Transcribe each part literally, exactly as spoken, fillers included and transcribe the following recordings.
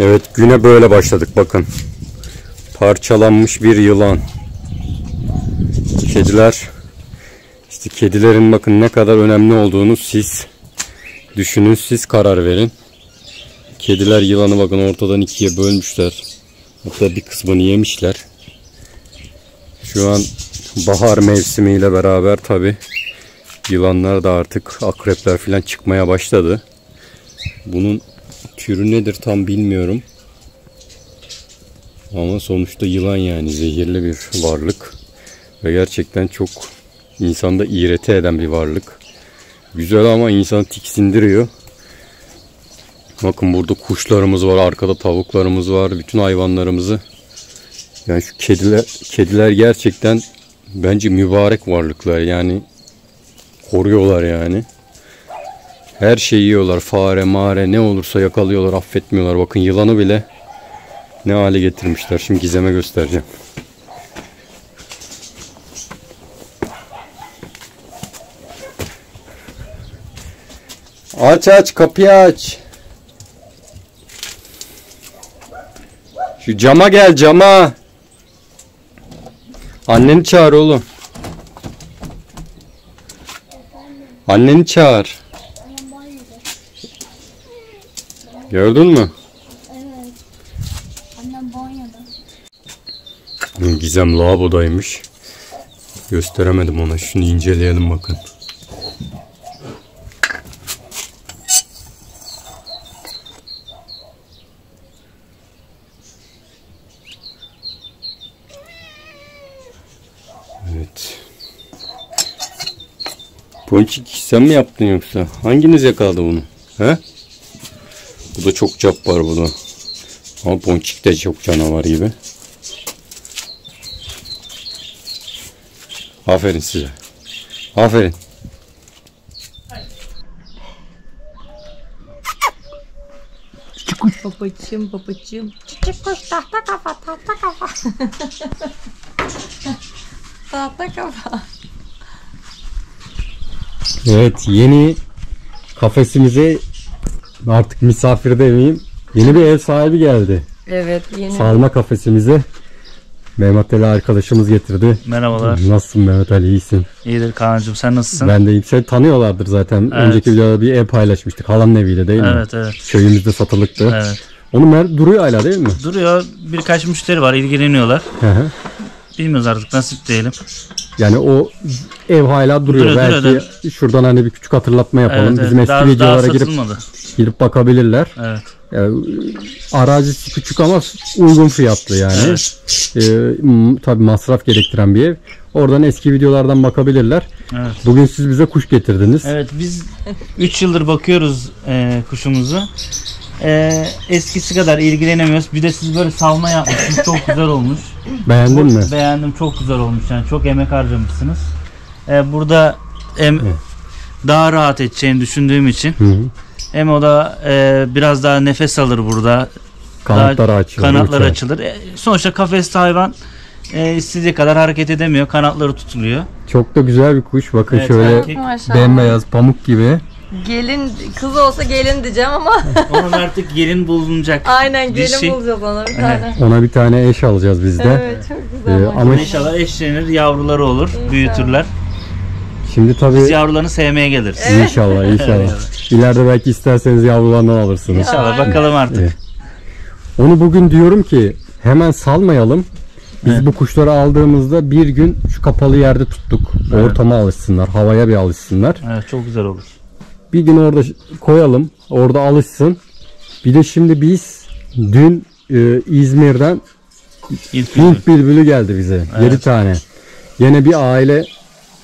Evet, güne böyle başladık bakın. Parçalanmış bir yılan. Kediler, işte kedilerin bakın ne kadar önemli olduğunu siz düşünün, siz karar verin. Kediler yılanı bakın ortadan ikiye bölmüşler. Hatta bir kısmını yemişler. Şu an bahar mevsimiyle beraber tabi yılanlar da artık, akrepler falan çıkmaya başladı. Bunun türü nedir tam bilmiyorum. Ama sonuçta yılan, yani zehirli bir varlık. Ve gerçekten çok insanda iğreti eden bir varlık. Güzel ama insanı tiksindiriyor. Bakın burada kuşlarımız var, arkada tavuklarımız var, bütün hayvanlarımızı. Yani şu kediler, kediler gerçekten bence mübarek varlıklar, yani koruyorlar yani. Her şeyi yiyorlar, fare, mare ne olursa yakalıyorlar, affetmiyorlar. Bakın yılanı bile ne hale getirmişler, şimdi Gizem'e göstereceğim. Aç aç, kapıyı aç. Şu cama gel, cama. Anneni çağır oğlum. Anneni çağır. Gördün mü? Evet. Annem banyoda. Gizem lavabodaymış. Gösteremedim ona. Şunu inceleyelim bakın. Evet. Ponçik sen mi yaptın yoksa? Hanginiz yakaladı bunu? He? Bu da çok cappar bu da. Ama Ponçik de çok canavar gibi. Aferin size. Aferin. Babacığım, babacığım. Küçük kuş, tahta kafa, tahta kafa. Tahta kafa. Evet, yeni kafesimize artık misafir demeyeyim, yeni bir ev sahibi geldi. Evet, yeni. Salma kafesimize Mehmet Ali arkadaşımız getirdi. Merhabalar. Nasılsın Mehmet Ali, iyisin? İyidir Kaan'cığım, sen nasılsın? Ben de iyiyim. Seni tanıyorlardır zaten. Evet. Önceki videoda bir ev paylaşmıştık. Halamın eviyle değil mi? Evet, evet. Köyümüzde satılıktı. Evet. Onun duruyor hala değil mi? Duruyor. Birkaç müşteri var, ilgileniyorlar. Hı hı. Bilmiyoruz artık, nasip diyelim. Yani o ev hala duruyor. Duruyor, belki duruyor, duruyor. Şuradan hani bir küçük hatırlatma yapalım. Evet, bizim evet. Eski daha, videolara daha girip, girip bakabilirler. Evet. Yani, arazisi küçük ama uygun fiyatlı yani. Evet. Ee, tabii masraf gerektiren bir ev. Oradan eski videolardan bakabilirler. Evet. Bugün siz bize kuş getirdiniz. Evet, biz üç yıldır bakıyoruz e, kuşumuzu. Ee, eskisi kadar ilgilenemiyoruz. Bir de siz böyle salma yapmışsınız. Çok güzel olmuş. Beğendin mi? Beğendim. Çok güzel olmuş. Yani çok emek harcamışsınız. Ee, burada hem evet, daha rahat edeceğini düşündüğüm için, hı hı, hem o da e, biraz daha nefes alır burada. Kanatlar açılır. Kanatlar açılır. E, sonuçta kafeste hayvan e, istediği kadar hareket edemiyor. Kanatları tutuluyor. Çok da güzel bir kuş. Bakın evet, şöyle bembeyaz pamuk gibi. Gelin, kız olsa gelin diyeceğim ama onun artık gelin bulunacak. Aynen, gelin dişi bulacağız ona bir tane. Evet. Ona bir tane eş alacağız biz de. Evet, çok güzel. Ee, ama inşallah eşlenir, yavruları olur, İnşallah. büyütürler. Şimdi tabii biz yavrularını sevmeye geliriz. Evet. İnşallah, inşallah. Evet. İleride belki isterseniz yavrularını alırsınız. İnşallah. Aynen. Bakalım artık. Evet. Onu bugün diyorum ki hemen salmayalım. Biz evet, bu kuşları aldığımızda bir gün şu kapalı yerde tuttuk. Evet. Ortama alışsınlar, havaya bir alışsınlar. Evet, çok güzel olur. Bir gün orada koyalım, orada alışsın. Bir de şimdi biz dün e, İzmir'den Hint bülbülü. bülbülü geldi bize. Evet. yedi tane. Yine bir aile,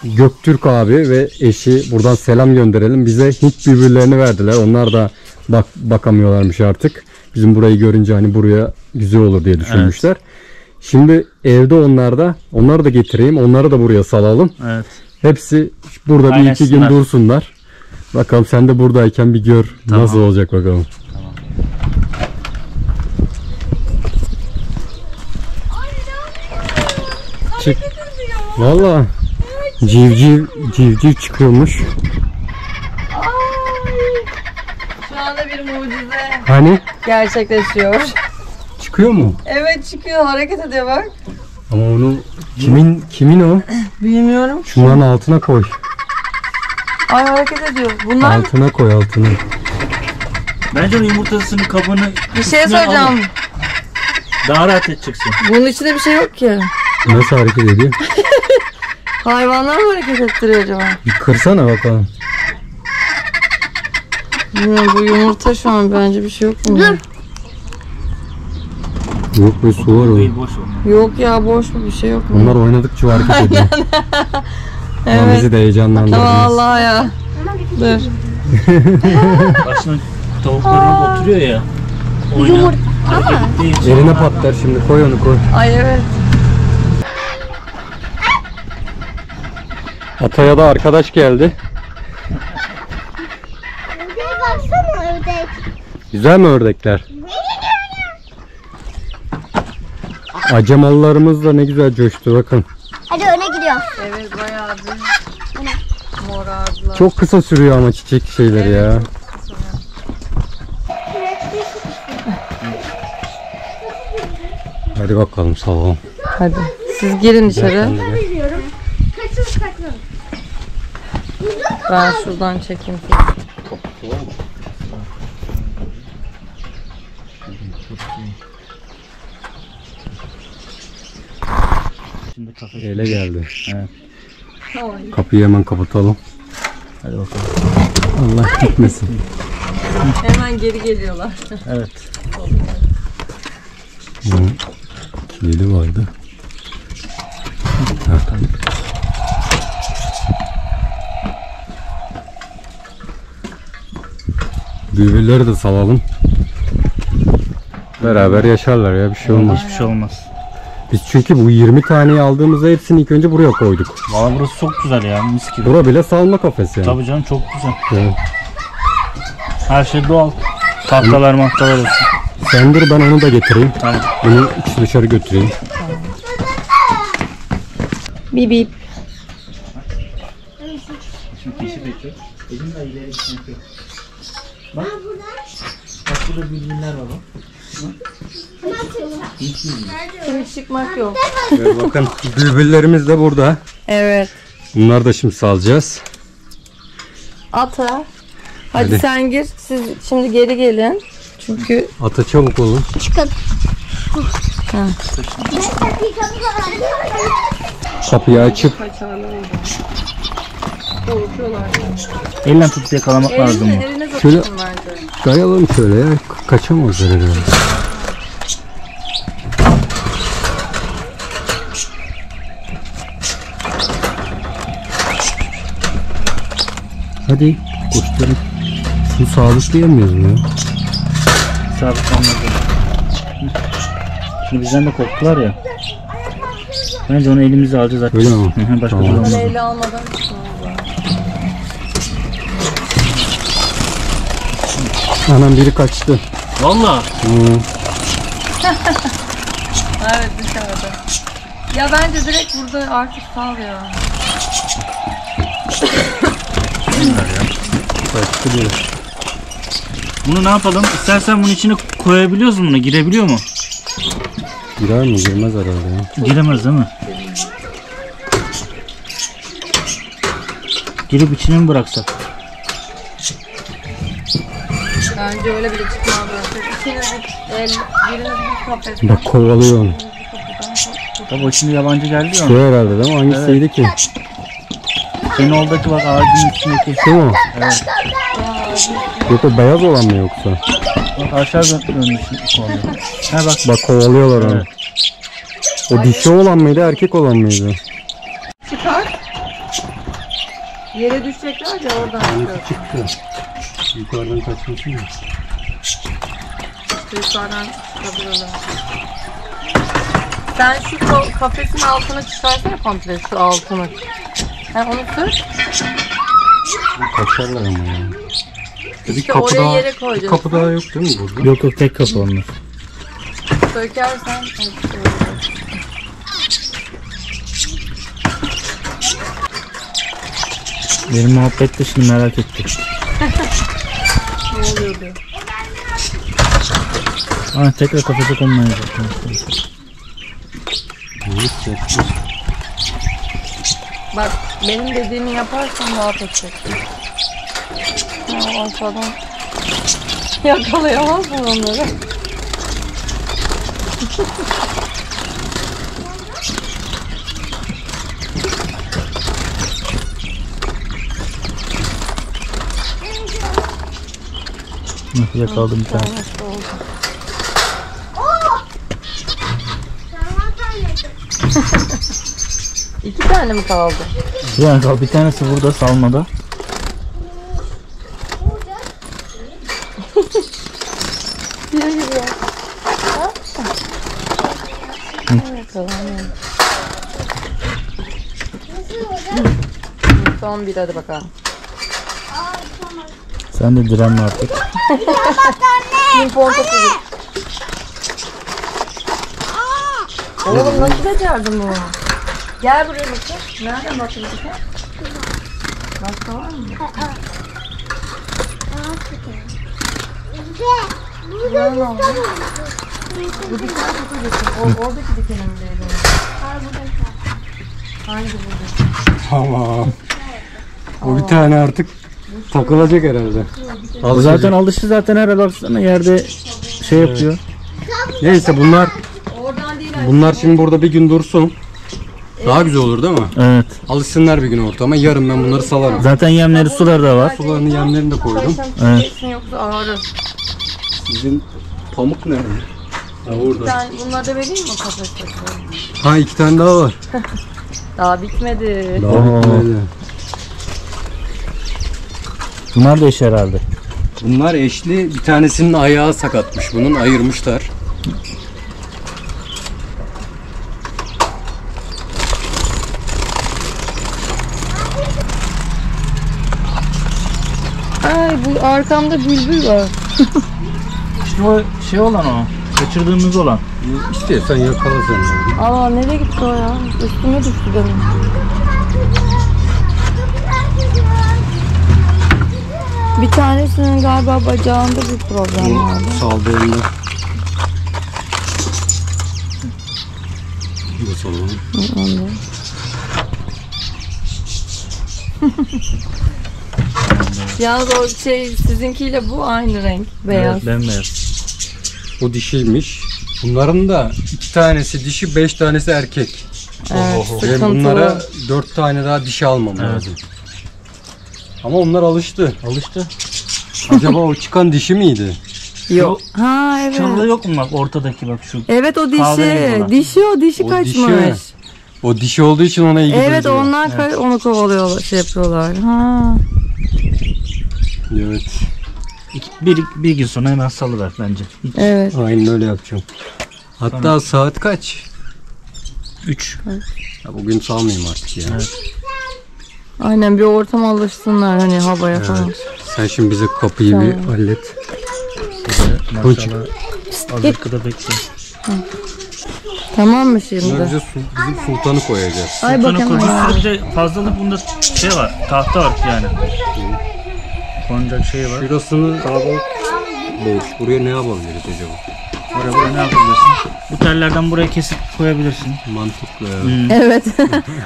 Göktürk abi ve eşi, buradan selam gönderelim. Bize Hint bülbüllerini verdiler. Onlar da bak bakamıyorlarmış artık. Bizim burayı görünce hani buraya güzel olur diye düşünmüşler. Evet. Şimdi evde onlar da, onları da getireyim. Onları da buraya salalım. Evet. Hepsi burada Aynen bir iki gün dursunlar. Bakalım sen de buradayken bir gör, tamam, nasıl olacak bakalım. Tamam. Çık. Valla civciv civciv çıkıyormuş. Ay. Şu anda bir mucize. Hani? Gerçekleşiyor. Çıkıyor mu? Evet çıkıyor, hareket ediyor bak. Ama onu kimin kimin o? Bilmiyorum. Şunun altına koy. Ay hareket ediyor. Bunlar altına koy altına. Bence onun yumurtasının kabını. Bir şey söyleyeceğim. Daha rahat edeceksin. Bunun içinde bir şey yok ki. Nasıl hareket ediyor? Hayvanlar mı hareket ettiriyor acaba? Bir kırsana bakalım. Ya, bu yumurta şu an bence bir şey yok mu? Yok be, su var o. Yok ya, boş mu, bir şey yok mu? Onlar oynadıkça hareket ediyor. Evet. Ama bizi de heyecanlandırdınız. Vallahi ya. Dur. Başına tavuklarına oturuyor ya. Oyna. Yumurta mı? Yerine patlar şimdi, koy onu koy. Ay evet. Ataya da arkadaş geldi. Ördeğe baksana, ördek. Güzel mi ördekler? Acamalılarımız da ne güzel coştu bakın. Hadi öne gidiyor. Evet bayağı bir morardılar. Çok kısa sürüyor ama çiçek şeyleri evet, ya. Hadi bakalım salalım. Hadi siz girin içeri. Ben şuradan çekeyim. Şimdi kafeye ele geldi. Evet. Kapıyı hemen kapatalım. Hadi bakalım. Allah gitmesin. Hemen geri geliyorlar. Evet. Bunun kilidi vardı. Büyüleri de salalım. Beraber yaşarlar ya, bir şey olmaz. Hiçbir şey olmaz. Biz çünkü bu yirmi taneyi aldığımızda hepsini ilk önce buraya koyduk. Valla burası çok güzel ya, mis gibi. Bura bile salma kafesi yani. Tabii canım, çok güzel. Evet. Her şey doğal. Tahtalar mahtalar olsun. Sen dur, ben onu da getireyim. Tamam. Bunu iç dışarı götüreyim. Tamam. Bip bip. Bak. Bak burada bilginler var bak. Kim çıkmak yok. Evet, bakın bülbüllerimiz de burada. Evet. Bunları da şimdi salacağız. Ata. Hadi, hadi sen gir. Siz şimdi geri gelin. Çünkü ata çabuk olun. Çıkın. Ha. Kapıyı açıp. Elle tutup yakalamak eline, lazım mı? Şöyle kayalım şöyle ya, kaçamazlar herhalde. Hadi koşturun. Bu sağlıklı yemiyoruz ya. Sağlıklı olmadı. Şimdi bizden de korktular ya. Bence onu elimize alacağız artık. Öyle mi? Başka türlü olmadı. Öyle almadan. Anam biri kaçtı. Valla. Hmm. Evet dışarıda. Ya bence direkt burada artık sal ya. Kaçtı biri. Bunu ne yapalım? İstersen bunun içine koyabiliyoruz mu? Girebiliyor mu? Girer mi? Girmez herhalde. Giremez değil mi? Girip içine mi bıraksak? Bence öyle bile çıkmaz. İkiniz el, biriniz bir kafes. Bak kovalıyor onu. Tabii o şimdi yabancı geldi ya. Şey herhalde değil mi? Hangisiydi evet ki? Senin oradaki bak ağacın içindeki. Şey mi? Evet. Yok o beyaz olan mı yoksa? Bak aşağıda dönmüş kovalıyor. Ha bak. Bak kovalıyorlar onu. Evet. O dişi olan mıydı, erkek olan mıydı? Çıkar. Yere düşecekler ya oradan. Çıktı. Yukarıdan kaçmasın mı? Yukarıdan çıkabilirim. Sen şu kafesin altına çıkarsana komple, şu altını. Yani onu tut. Kaçarlar ama yani. İşte bir kapı daha, bir kapı daha yok değil mi burada? Yok yok, tek kapı onlar. Sökersen... Benim muhabbet de şimdi merak ettim. Ne oluyordu? Aa, tekrar kafese konmayacak. Bak benim dediğimi yaparsan rahat edecek. Ya ortadan yakalayamaz mı onları? Nasıl kaldı bir tane? İki tane mi kaldı? Bir tane kaldı. Bir tanesi burada salmada. Son bir hadi bakalım. Sen de direnme artık. Oğlum nasıl becerdin bunu? Gel buraya bakayım. Nereden bakayım? Başka var mı? Burada burada bu diken kutu. Oradaki dikenim değil. Hangi burada? Tamam. O bir tane artık takılacak herhalde. Alışacak. Zaten alıştı zaten herhalde yerde şey yapıyor. Evet. Neyse bunlar bunlar şimdi burada bir gün dursun. Daha güzel olur değil mi? Evet. Alışsınlar bir gün ortama. Yarın ben bunları salarım. Zaten yemleri suları da var. Sularını yemlerini de koydum. Evet. Sizin pamuk nerede? Ha orada. Bunları da vereyim mi kafeste? Ha iki tane daha var. Daha bitmedi. Daha bitmedi. Bunlar da eş herhalde. Bunlar eşli. Bir tanesinin ayağı sakatmış bunun. Ayırmışlar. Ay bu arkamda bülbül var. İşte o şey olan o. Kaçırdığımız olan. İşte sen yakala sen. Aa nereye gitti o ya? Üstüme düştü benim. Bir tanesinin galiba bacağında bir problem vardı. Saldırdı. Nasıl oldu? Oldu. Yalnız o şey sizinkiyle bu aynı renk. Beyaz. Evet, bembeyaz. O dişiymiş. Bunların da iki tanesi dişi, beş tanesi erkek. Evet, ve bunlara dört tane daha dişi almam evet. lazım. Ama onlar alıştı. Alıştı. Acaba o çıkan dişi miydi? Yok. Ha evet. Şurada yok mu bak ortadaki bak şu. Evet o dişi. Dişi o dişi o kaçmış. Dişi, o dişi olduğu için ona ilgi duyuyorlar. Evet onlar evet. onu kovalıyorlar şey yapıyorlar. Ha. Evet. Bir, bir gün sonra hemen salıver bence. Hiç. Evet. Aynen öyle yapacağım. Hatta tamam. Saat kaç? üç. Ya bugün salmayayım artık ya. Evet. Aynen bir ortam alışsınlar hani havaya evet. falan. Sen şimdi bize kapıyı tamam. bir hallet. Arkada bekle. Tamam mı şimdi? Önce bizim sultanı koyacağız. Ay, sultanı koyacağız. Bir de fazlalık bunda şey var. Tahta var yani. Konacak şey var. Şurasını kalabalık boş. Buraya ne yapabiliriz acaba? Buraya, buraya ne yapabilirsin? Bu tellerden buraya kesip koyabilirsin. Mantıklı ya. Hmm. Evet.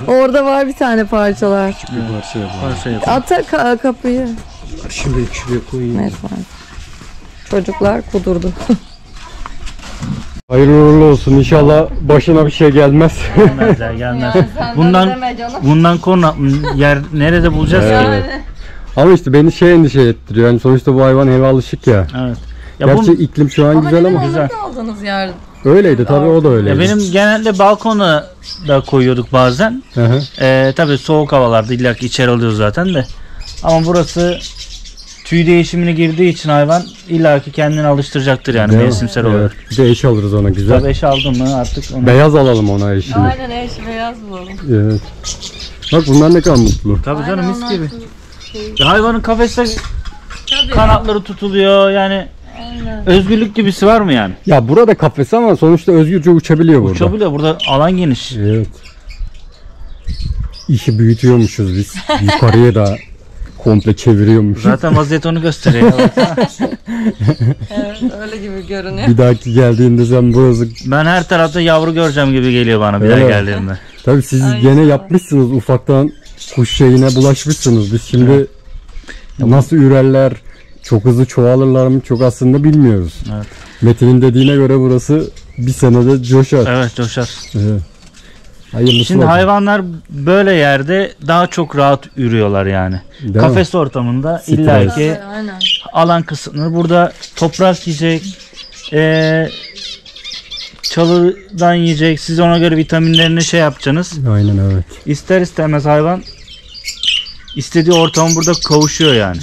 Orada var bir tane parçalar. Küçük bir parça yapalım. Ata ka kapıyı. Şimdi şuraya koyayım. Evet, çocuklar kudurdu. Hayırlı uğurlu olsun. İnşallah başına bir şey gelmez. Gelmezler gelmez. Bundan bundan korna yer nerede bulacağız? Evet. Yani. Ama işte beni şey endişe ettiriyor. Yani sonuçta bu hayvan eve alışık ya. Evet. Ya gerçi bu... iklim şu an ama güzel ama güzel. Aldığınız yer. Öyleydi tabii o da öyleydi. Ya benim genelde balkona da koyuyorduk bazen. Ee, tabii soğuk havalarda illa ki içeri alıyoruz zaten de. Ama burası tüy değişimine girdiği için hayvan illa ki kendini alıştıracaktır yani değil mevsimsel mi? Olarak. Evet. Bir de eş alırız ona güzel. Tabii eş aldın mı artık ona. Beyaz alalım ona eşini. Aynen eş beyaz bulalım. Evet. Bak bunlar ne kadar mutlu. Tabii canım aynen, mis gibi. Şey... Hayvanın kafeste tabii kanatları ya. Tutuluyor yani. Özgürlük gibisi var mı yani? Ya burada kafes ama sonuçta özgürce uçabiliyor burada. Uçabiliyor burada alan geniş. Evet. İşi büyütüyormuşuz biz. Yukarıya da komple çeviriyormuş. Zaten vaziyet onu gösteriyor. Evet, öyle gibi görünüyor. Bir dahaki geldiğinde sen burası... Ben her tarafta yavru göreceğim gibi geliyor bana bir daha geldiğimde. Tabii siz aynen gene yapmışsınız, ufaktan kuş şeyine bulaşmışsınız. Biz şimdi evet, nasıl ürerler, çok hızlı çoğalırlar mı çok aslında bilmiyoruz. Evet. Metin'in dediğine göre burası bir senede coşar. Evet, coşar. Evet. Hayırlısı şimdi oldu. Hayvanlar böyle yerde daha çok rahat ürüyorlar yani. Değil kafes mi? Ortamında Stres. illaki aynen alan kısmını burada toprak yiyecek, e, çalıdan yiyecek. Siz ona göre vitaminlerini şey yapacaksınız. Aynen evet. İster istemez hayvan istediği ortam burada kavuşuyor yani.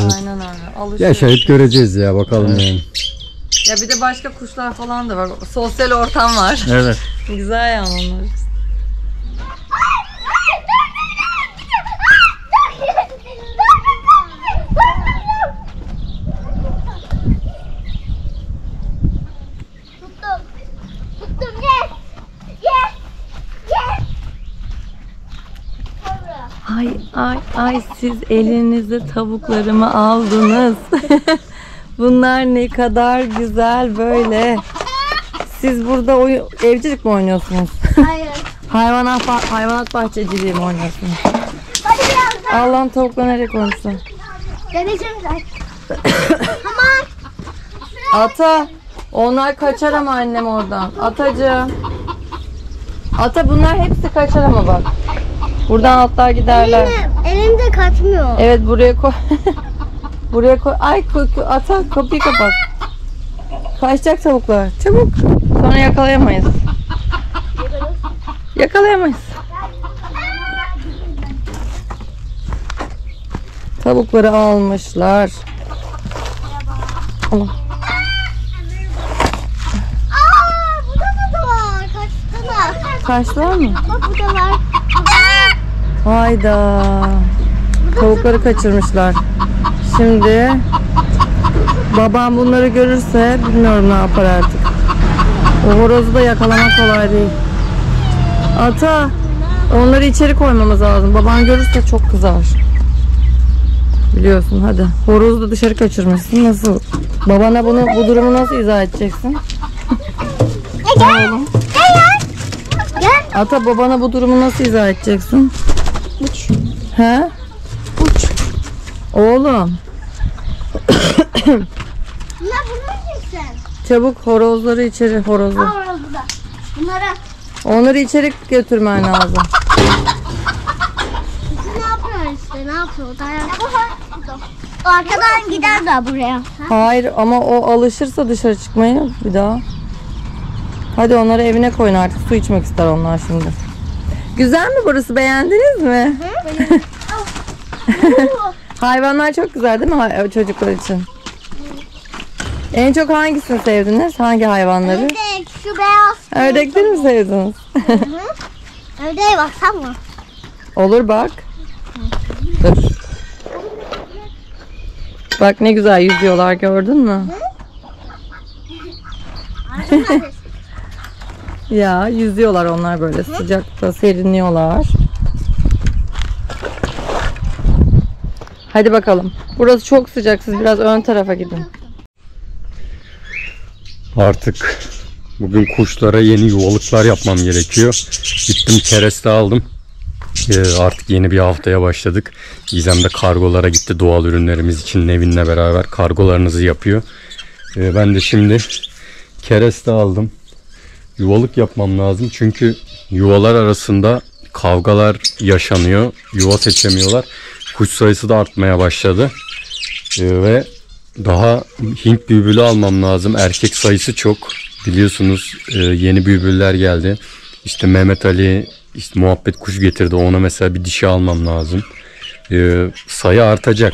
Evet. Aynen öyle. Alışıyor. Yaşayıp göreceğiz ya bakalım evet. yani. Ya bir de başka kuşlar falan da var. Sosyal ortam var. Evet. Güzel ya onlar. Ay ay ay, siz elinize tavuklarımı aldınız. Bunlar ne kadar güzel böyle. Siz burada oyun, evcilik mi oynuyorsunuz? Hayır. Hayvanat, hayvanat bahçeciliği mi oynuyorsunuz? Allah'ım, tavukları nereye koymuşsun? Ata, onlar kaçar ama annem oradan. Atacığım. Ata, bunlar hepsi kaçar ama bak. Buradan atlar giderler. Elimde kaçmıyor. Evet, buraya koy. Buraya koy. Ay, ata, kapıyı kapat. Kaçacak tavuklar. Çabuk. Sonra yakalayamayız. Yakalayamayız. Tavukları almışlar. Merhaba. Aa, burada da var. Kaçtılar. Kaçtılar mı? Bak, burada var. Hayda. Tavukları kaçırmışlar. Şimdi babam bunları görürse bilmiyorum ne yapar artık. O horozu da yakalamak kolay değil. Ata, onları içeri koymamız lazım. Baban görürse çok kızar. Biliyorsun, hadi. Horozu da dışarı kaçırmışsın. Nasıl? Babana bunu, bu durumu nasıl izah edeceksin? Gel. Gel. Ata, babana bu durumu nasıl izah edeceksin? Uç. He? Uç. Oğlum. Bunlar bunu yiyeceksin. Çabuk horozları içeri, horozları. Bunlara. Onları içeri götürmen lazım. Ne yapıyor işte? Ne yapıyor? O arkadan gider daha buraya. Hayır ama o alışırsa dışarı çıkmayı bir daha. Hadi onları evine koyun artık. Su içmek ister onlar şimdi. Güzel mi burası? Beğendiniz mi? Hı? Hayvanlar çok güzel değil mi çocuklar için? En çok hangisini sevdiniz? Hangi hayvanları? Ördek, şu beyaz. Ördekleri mi sevdiniz? Hı hı. Ördeğe baksan mı? Olur, bak. Hı hı. Dur. Bak ne güzel yüzüyorlar, gördün mü? Ya yüzüyorlar onlar böyle, hı? Sıcakta serinliyorlar. Hadi bakalım. Burası çok sıcak. Siz biraz ön tarafa gidin. Artık bugün kuşlara yeni yuvalıklar yapmam gerekiyor. Gittim kereste aldım. Ee, artık yeni bir haftaya başladık. Gizem de kargolara gitti. Doğal ürünlerimiz için Nevin'le beraber kargolarınızı yapıyor. Ee, ben de şimdi kereste aldım. Yuvalık yapmam lazım. Çünkü yuvalar arasında kavgalar yaşanıyor. Yuva seçemiyorlar. Kuş sayısı da artmaya başladı. Ee, ve daha Hint bülbülü almam lazım. Erkek sayısı çok. Biliyorsunuz e, yeni bülbüller geldi. İşte Mehmet Ali işte muhabbet kuş getirdi. Ona mesela bir dişi almam lazım. Ee, sayı artacak.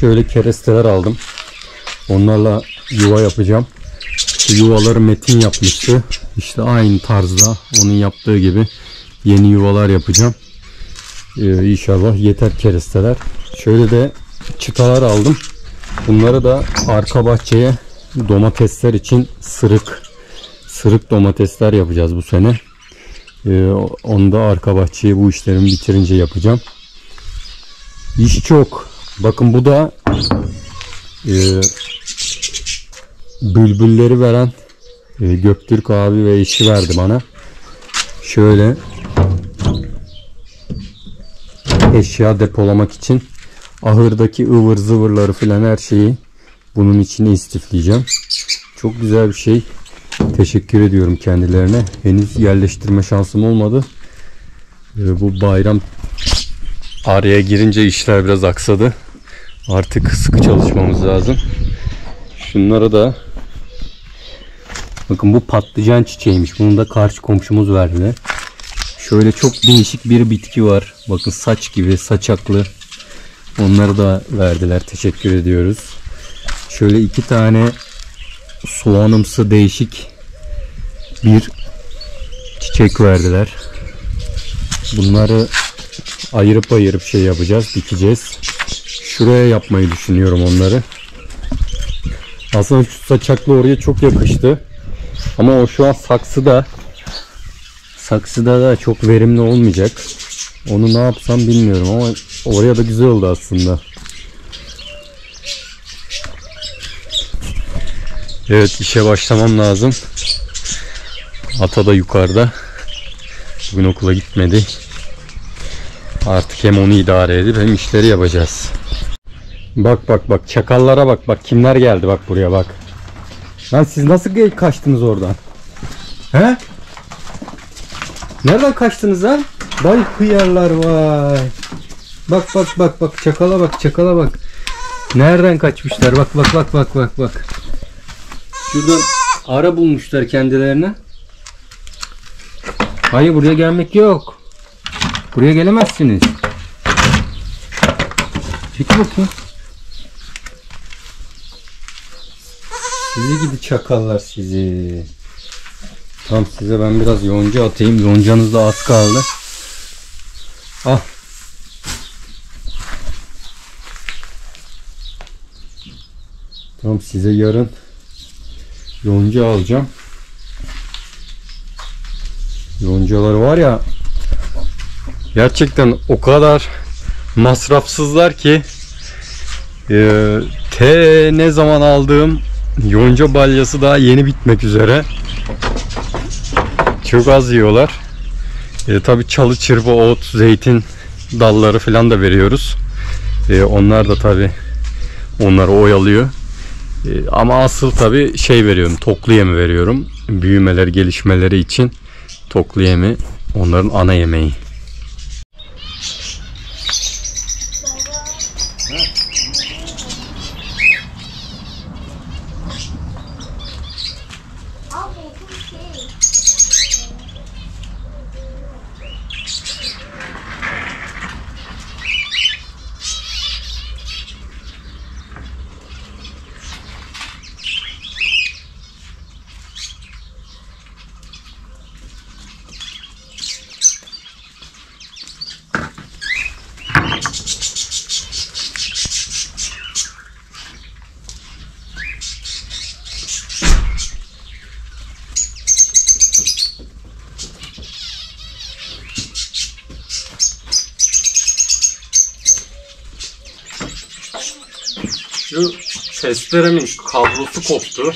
Şöyle keresteler aldım. Onlarla yuva yapacağım. Şu yuvaları Metin yapmıştı. İşte aynı tarzda onun yaptığı gibi yeni yuvalar yapacağım. Ee, inşallah yeter keresteler. Şöyle de çıtalar aldım. Bunları da arka bahçeye domatesler için sırık sırık domatesler yapacağız bu sene. Ee, onu da arka bahçeye bu işlerimi bitirince yapacağım. İş çok. Bakın bu da e, bülbülleri veren e, Göktürk abi ve işi verdi bana. Şöyle eşya depolamak için ahırdaki ıvır zıvırları filan her şeyi bunun içine istifleyeceğim. Çok güzel bir şey. Teşekkür ediyorum kendilerine. Henüz yerleştirme şansım olmadı. E, bu bayram araya girince işler biraz aksadı. Artık sıkı çalışmamız lazım. Şunlara da bakın, bu patlıcan çiçeğiymiş. Bunu da karşı komşumuz verdi. Şöyle çok değişik bir bitki var. Bakın saç gibi, saçaklı. Onları da verdiler. Teşekkür ediyoruz. Şöyle iki tane soğanımsı değişik bir çiçek verdiler. Bunları ayırıp ayırıp şey yapacağız, dikeceğiz. Şuraya yapmayı düşünüyorum onları. Aslında şu saçaklı oraya çok yakıştı. Ama o şu an saksıda. Saksıda da çok verimli olmayacak. Onu ne yapsam bilmiyorum ama oraya da güzel oldu aslında. Evet, işe başlamam lazım. Ata da yukarıda. Bugün okula gitmedi. Artık hem onu idare edip hem işleri yapacağız. Bak bak bak, çakallara bak bak, kimler geldi bak buraya bak. Lan siz nasıl kaçtınız oradan? He? Nereden kaçtınız lan? Vay hıyarlar vay. Bak bak bak bak, çakala bak, çakala bak. Nereden kaçmışlar? Bak bak bak bak bak bak. Şuradan ara bulmuşlar kendilerine. Hayır, buraya gelmek yok. Buraya gelemezsiniz. Çek bakayım. Sizi gibi çakallar sizi. Tam size ben biraz yonca atayım. Yoncanız da az kaldı. Ah. Tam size yarın yonca alacağım. Yoncalar var ya, gerçekten o kadar masrafsızlar ki e, te ne zaman aldığım yonca balyası daha yeni bitmek üzere. Çok az yiyorlar. E, tabi çalı çırpı, ot, zeytin dalları falan da veriyoruz. E, onlar da tabi onları oyalıyor. E, ama asıl tabi şey veriyorum, toklu yemi veriyorum. Büyümeleri, gelişmeleri için toklu yemi onların ana yemeği. Şu testeremin kablosu koptu.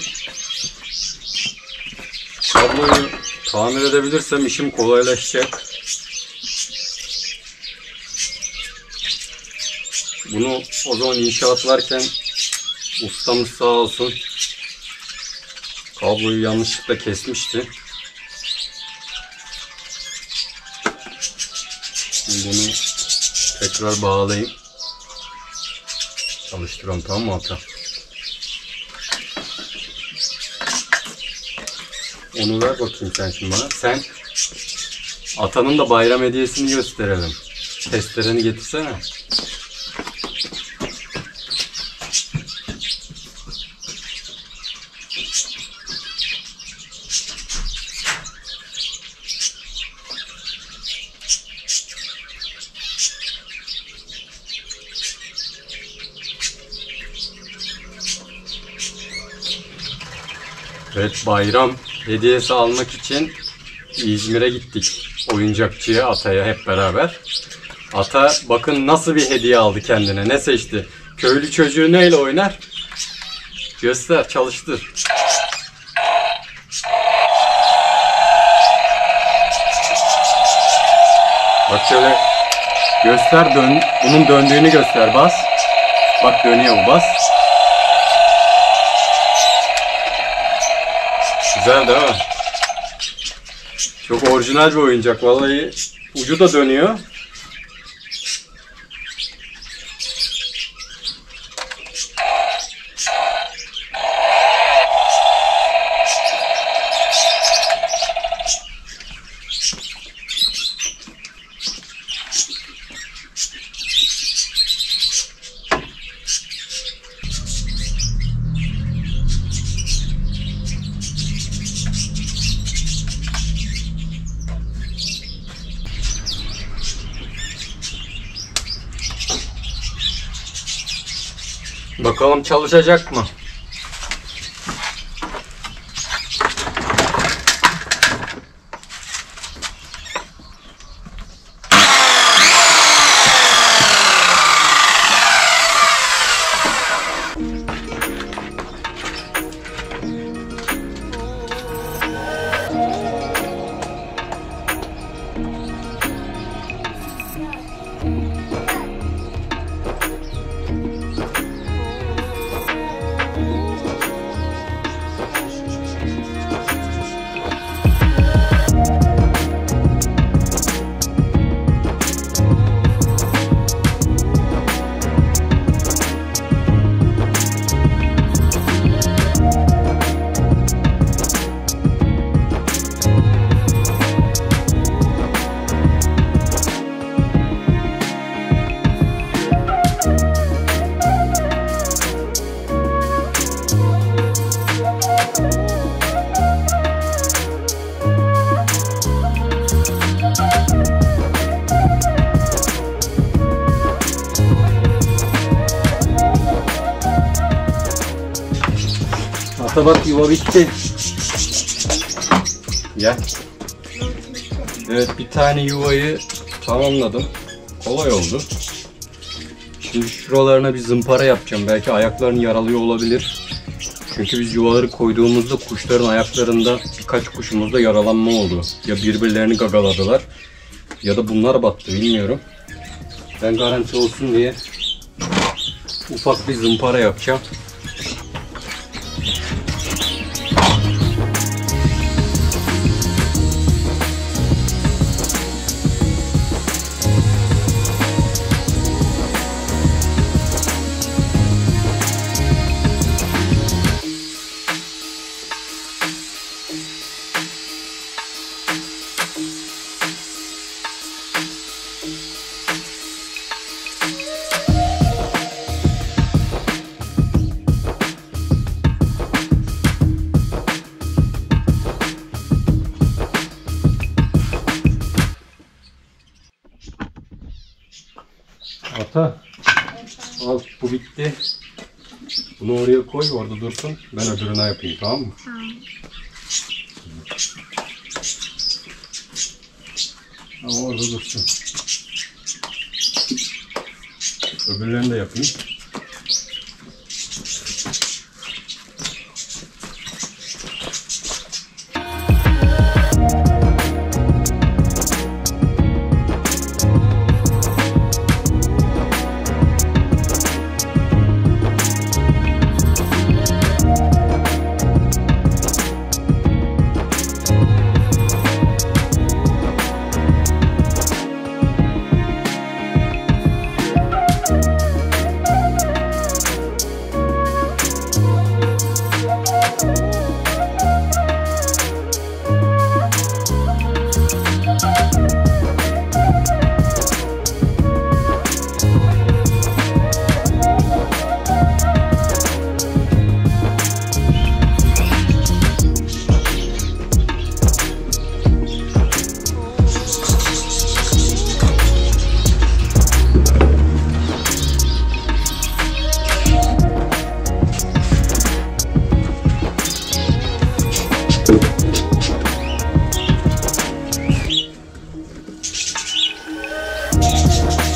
Kabloyu tamir edebilirsem işim kolaylaşacak. Bunu o zaman inşaatlarken ustamız sağ olsun kabloyu yanlışlıkla kesmişti. Şimdi bunu tekrar bağlayayım. Çalıştıralım, tamam mı ata? Onu ver bakayım sen şimdi bana. Sen atanın da bayram hediyesini gösterelim. Testereni getirsene. Evet, bayram hediyesi almak için İzmir'e gittik. Oyuncakçıya, ataya hep beraber. Ata bakın nasıl bir hediye aldı kendine. Ne seçti? Köylü çocuğu neyle oynar? Göster, çalıştır. Bak şöyle göster, dön. Bunun döndüğünü göster, bas. Bak dönüyor mu, bas. Güzel değil mi? Çok orijinal bir oyuncak vallahi. Ucu da dönüyor. Bakalım çalışacak mı? Ata bak, yuva bitti. Gel. Evet, bir tane yuvayı tamamladım. Kolay oldu. Şimdi şuralarına bir zımpara yapacağım. Belki ayaklarını yaralıyor olabilir. Çünkü biz yuvaları koyduğumuzda kuşların ayaklarında birkaç kuşumuzda yaralanma oldu. Ya birbirlerini gagaladılar ya da bunlar battı, bilmiyorum. Ben garanti olsun diye ufak bir zımpara yapacağım. Ata, al, bu bitti. Bunu oraya koy, orada dursun. Ben öbürünü yapayım, tamam mı? Tamam. Ama orada dursun. Öbürlerini de yapayım. We'll be right back.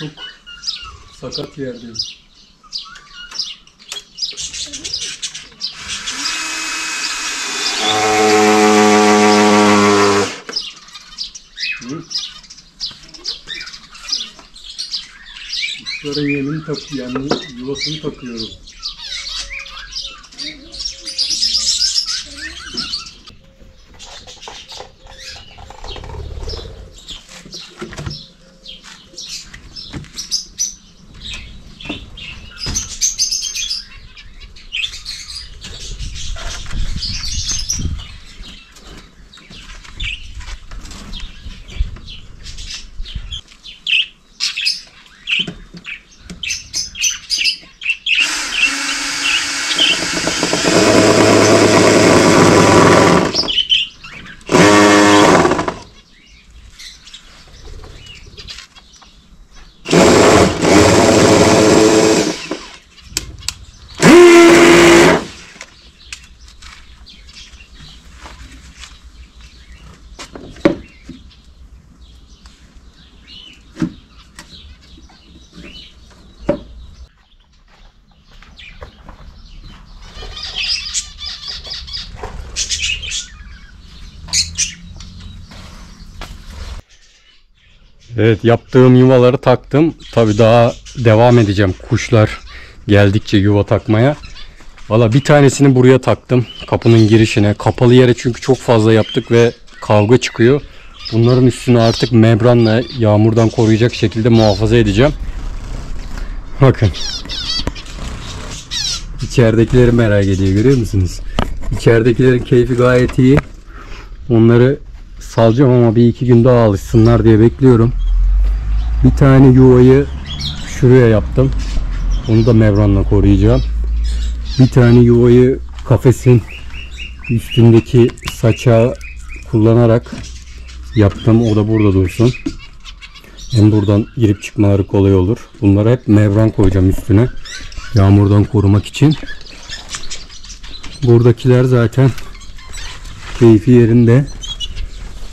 Çok sakat yerdeyim. Kuşlara yemini takıyorum, yani yuvasını takıyorum. Evet, yaptığım yuvaları taktım. Tabii daha devam edeceğim kuşlar geldikçe yuva takmaya. Valla bir tanesini buraya taktım. Kapının girişine. Kapalı yere çünkü çok fazla yaptık ve kavga çıkıyor. Bunların üstünü artık membranla yağmurdan koruyacak şekilde muhafaza edeceğim. Bakın. İçeridekileri merak ediyor, görüyor musunuz? İçeridekilerin keyfi gayet iyi. Onları salacağım ama bir iki gün daha alışsınlar diye bekliyorum. Bir tane yuvayı şuraya yaptım. Onu da membranla koruyacağım. Bir tane yuvayı kafesin üstündeki saçağı kullanarak yaptım. O da burada dursun. Hem buradan girip çıkmaları kolay olur. Bunlara hep membran koyacağım üstüne. Yağmurdan korumak için. Buradakiler zaten keyfi yerinde.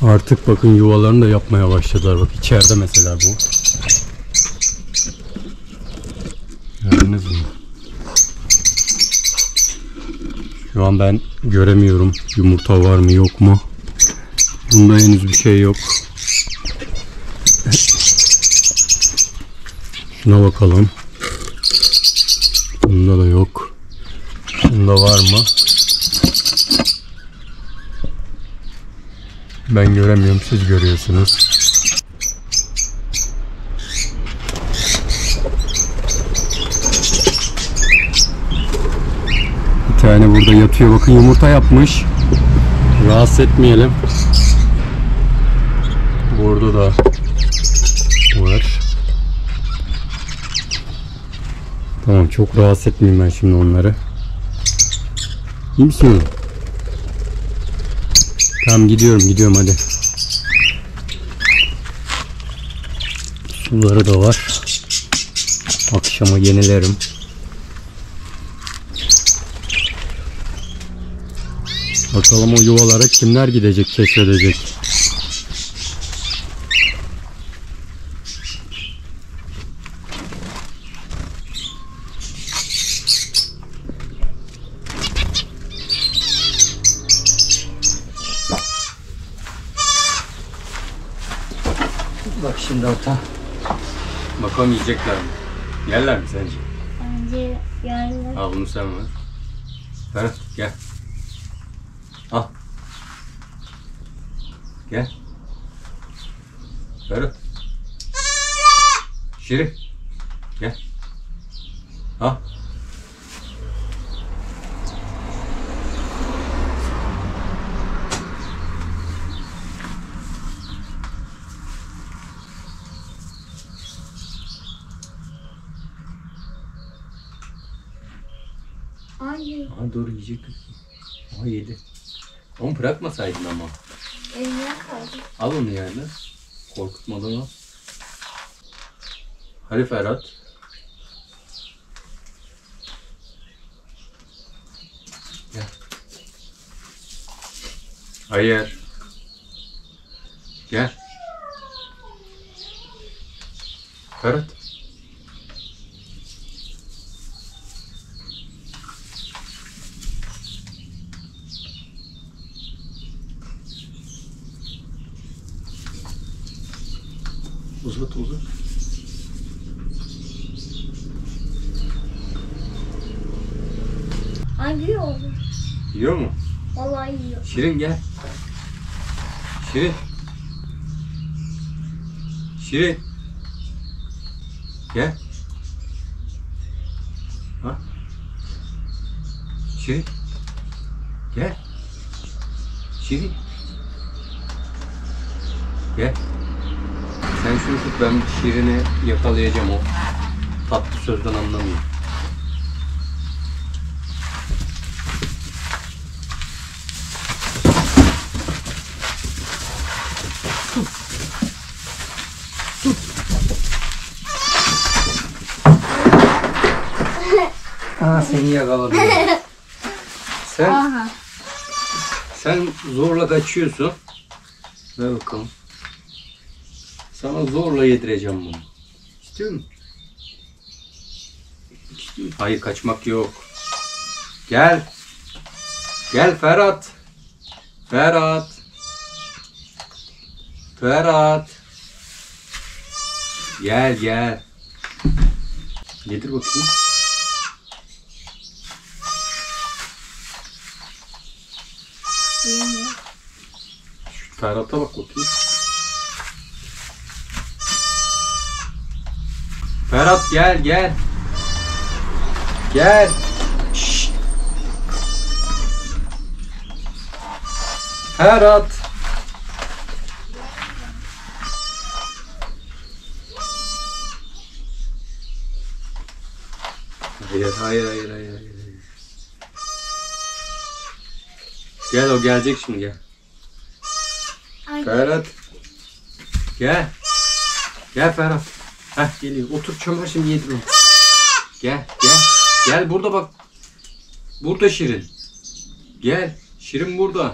Artık bakın yuvalarını da yapmaya başladılar. Bak içeride mesela bu. Gördünüz mü? Şu an ben göremiyorum. Yumurta var mı yok mu? Bunda henüz bir şey yok. Şuna bakalım. Bunda da yok. Bunda var mı? Ben göremiyorum, siz görüyorsunuz. Bir tane burada yatıyor. Bakın yumurta yapmış. Rahatsız etmeyelim. Burada da var. Tamam, çok rahatsız etmeyeyim ben şimdi onları. İyi misin? Tamam, gidiyorum gidiyorum hadi. Suları da var. Akşama yenilerim. Bakalım o yuvalara kimler gidecek, keşfedecek. Bak şimdi ata. Bakamayacaklar mı? Yerler mi sence? Bence yerler. Al bunu sen ver. Ferhat gel. Al. Gel. Ferhat. Şirin. Gel. Ha. Hayır. Aa, doğru yiyecek. O yedi. Onu bırakmasaydın ama. Eline kaldı. Al onu yani. Korkutmadan al. Hadi Ferhat. Gel. Hayır. Gel. Ferhat. Uzat uzat. Ay yiyor mu? Yiyor mu? Vallahi yiyor. Şirin gel. Şirin. Şirin. Gel. Ha? Şirin. Gel. Şirin. Gel. Sen şunu tut, ben Şirin'i yakalayacağım, o tatlı sözden anlamıyor. Tut. Tut. Aa, seni yakaladım. Sen, aha, sen zorla kaçıyorsun. Ver bakalım. Sana zorla yedireceğim bunu. İstiyor musun? Hayır, kaçmak yok. Gel. Gel Ferhat. Ferhat. Ferhat. Gel gel. Yedir bakayım. Şu Ferhat'a bak bakayım. Ferhat gel gel. Gel. Şşt. Ferhat. Hayır hayır hayır hayır. Gel, o gelecek şimdi, gel. Ay. Ferhat. Gel. Gel Ferhat. Heh, geliyor. Otur çömer şimdi, yedir. Gel, gel. Gel burada bak. Burada Şirin. Gel. Şirin burada.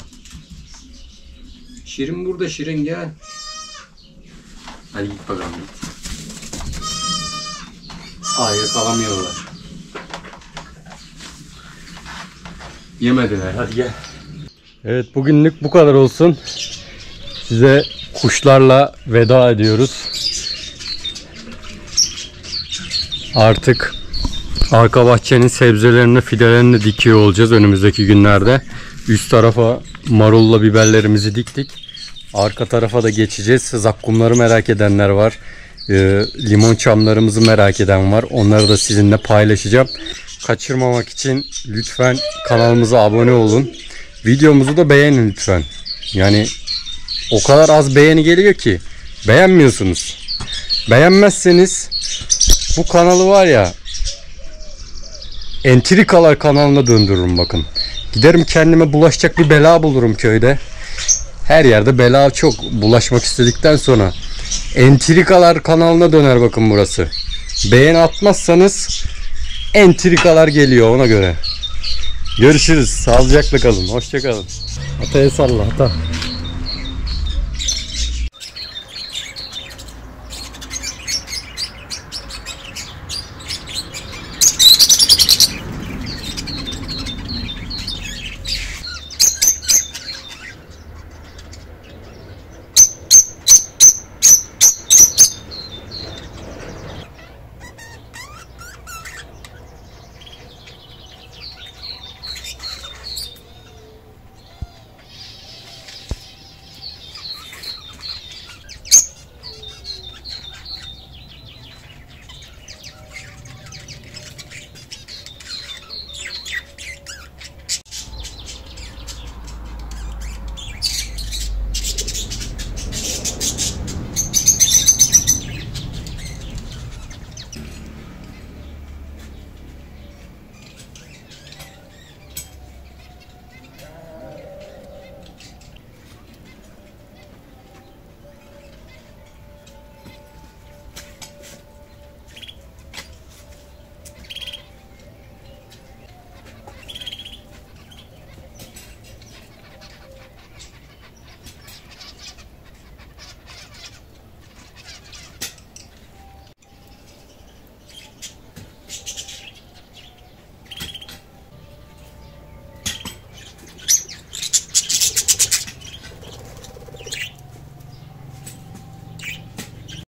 Şirin burada, Şirin gel. Hadi git bakalım. Hayır, yakalamıyorlar. Yemediler. Hadi gel. Evet, bugünlük bu kadar olsun. Size kuşlarla veda ediyoruz. Artık arka bahçenin sebzelerini, fidelerini dikiyor olacağız önümüzdeki günlerde. Üst tarafa marulla biberlerimizi diktik. Arka tarafa da geçeceğiz. Zakkumları merak edenler var. E, limon çamlarımızı merak eden var. Onları da sizinle paylaşacağım. Kaçırmamak için lütfen kanalımıza abone olun. Videomuzu da beğenin lütfen. Yani o kadar az beğeni geliyor ki beğenmiyorsunuz. Beğenmezseniz bu kanalı var ya, entrikalar kanalına döndürürüm bakın. Giderim kendime bulaşacak bir bela bulurum köyde. Her yerde bela çok, bulaşmak istedikten sonra. Entrikalar kanalına döner bakın burası. Beğeni atmazsanız entrikalar geliyor, ona göre. Görüşürüz. Sağlıcakla kalın. Hoşça kalın. Ataya salla ata.